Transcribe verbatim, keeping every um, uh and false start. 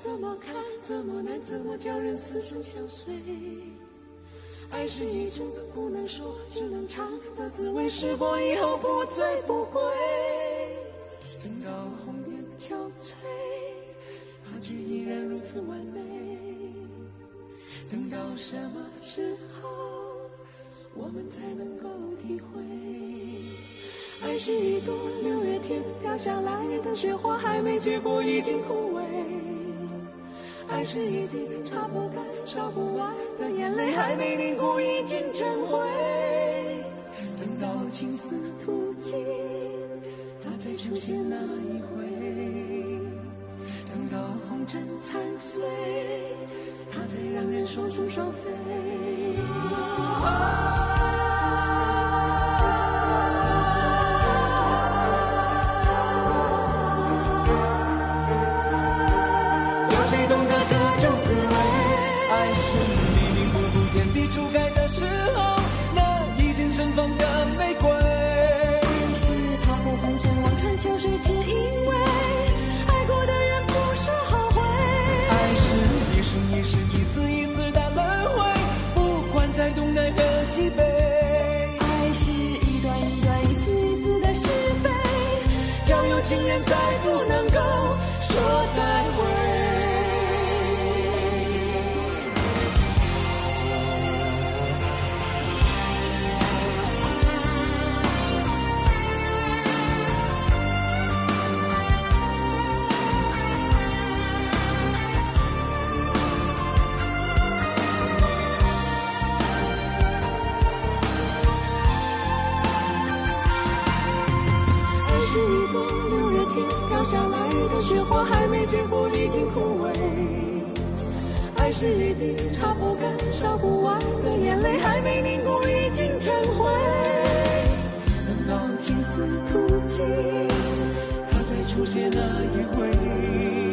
怎么看怎么难，怎么叫人死生相随。爱是一种不能说只能尝的滋味，试过以后不醉不归。等到红颜憔悴，发觉依然如此完美。等到什么时候我们才能够体会？爱是一朵六月天飘下来的雪花，还没结果已经枯萎。爱是一滴擦不干烧不完的眼泪，还没凝固已经成灰。等到情丝吐尽，它才出现那一回。等到红尘残碎，它才让人双宿双飞。有谁懂得各种滋味？爱是你命不顾天地初开的时候，那已经盛放的玫瑰。爱是踏破红尘望穿秋水，只因为爱过的人不说后悔。爱是一生一世一次一次的轮回，不管在东南和西北。爱是一段一段一丝一丝的是非，交由情人再不能够说再会。雪花还没结果已经枯萎，爱是一滴擦不干烧不完的眼泪，还没凝固已经成灰。等到情丝吐尽，它才出现那一回。